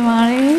Mari.